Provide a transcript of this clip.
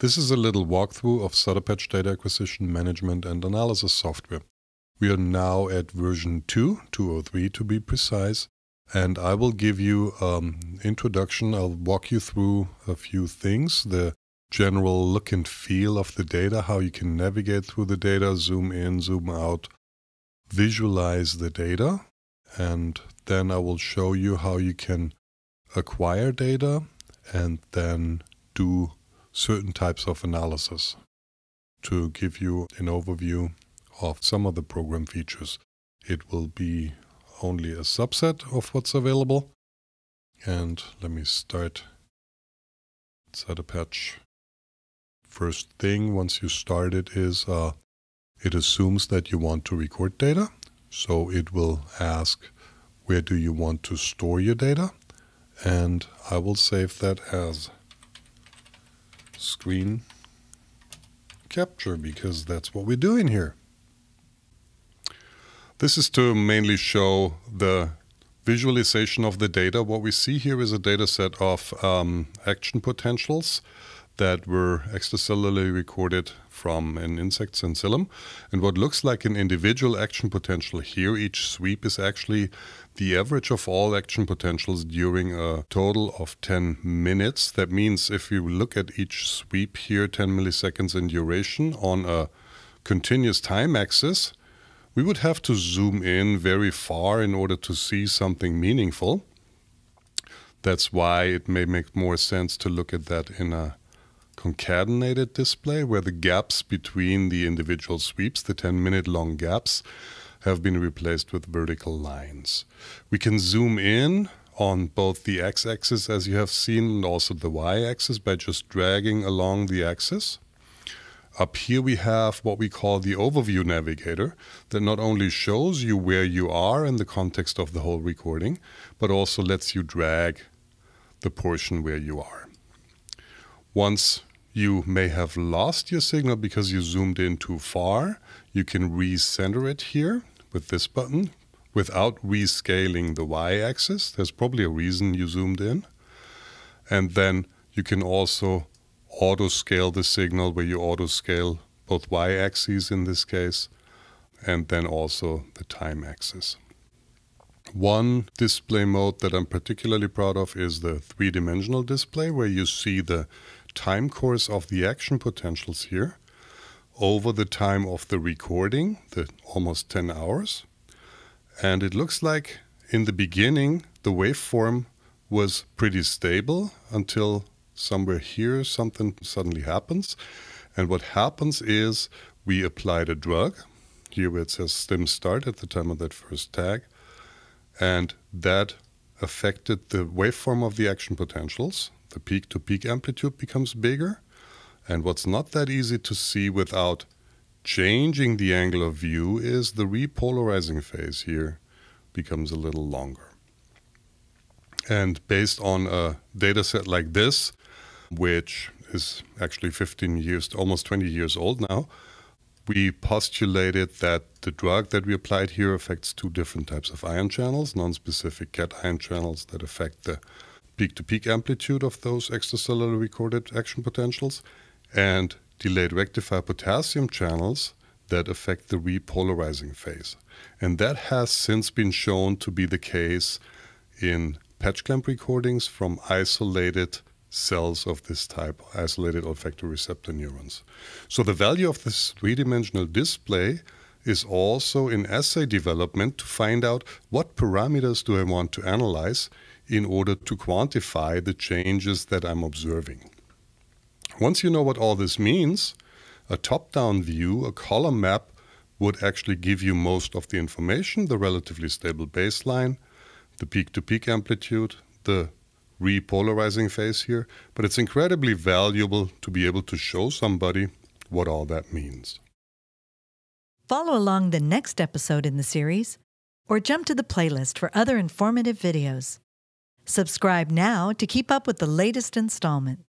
This is a little walkthrough of Sutterpatch data acquisition, management and analysis software. We are now at version 2, 203 to be precise, and I will give you introduction. I'll walk you through a few things, the general look and feel of the data, how you can navigate through the data, zoom in, zoom out, visualize the data, and then I will show you how you can acquire data and then do certain types of analysis to give you an overview of some of the program features. It will be only a subset of what's available. And let me start Sutterpatch. First thing once you start it is it assumes that you want to record data. So it will ask, where do you want to store your data? And I will save that as screen capture, because that's what we're doing here. This is to mainly show the visualization of the data. What we see here is a data set of action potentials that were extracellularly recorded from an insect sensillum. And what looks like an individual action potential here, each sweep, is actually the average of all action potentials during a total of 10 minutes. That means if you look at each sweep here, 10 milliseconds in duration on a continuous time axis, we would have to zoom in very far in order to see something meaningful. That's why it may make more sense to look at that in a concatenated display, where the gaps between the individual sweeps, the 10-minute long gaps, have been replaced with vertical lines. We can zoom in on both the x-axis, as you have seen, and also the y-axis by just dragging along the axis. Up here we have what we call the overview navigator, that not only shows you where you are in the context of the whole recording, but also lets you drag the portion where you are. Once you may have lost your signal because you zoomed in too far, you can recenter it here with this button without rescaling the y-axis. There's probably a reason you zoomed in. And then you can also auto-scale the signal, where you auto-scale both y-axes in this case and then also the time axis. One display mode that I'm particularly proud of is the three-dimensional display, where you see the time course of the action potentials here over the time of the recording, the almost 10 hours. And it looks like in the beginning the waveform was pretty stable until somewhere here something suddenly happens. And what happens is we applied a drug, here where it says stim start at the time of that first tag, and that affected the waveform of the action potentials. The peak-to-peak amplitude becomes bigger. And what's not that easy to see without changing the angle of view is the repolarizing phase here becomes a little longer. And based on a data set like this, which is actually 15 years, almost 20 years old now, we postulated that the drug that we applied here affects two different types of ion channels, non-specific cation channels that affect the peak-to-peak amplitude of those extracellularly recorded action potentials, and delayed rectifier potassium channels that affect the repolarizing phase. And that has since been shown to be the case in patch clamp recordings from isolated cells of this type, isolated olfactory receptor neurons. So the value of this three-dimensional display is also in assay development to find out what parameters do I want to analyze in order to quantify the changes that I'm observing. Once you know what all this means, a top-down view, a column map, would actually give you most of the information, the relatively stable baseline, the peak-to-peak amplitude, the repolarizing phase here, but it's incredibly valuable to be able to show somebody what all that means. Follow along the next episode in the series, or jump to the playlist for other informative videos. Subscribe now to keep up with the latest installment.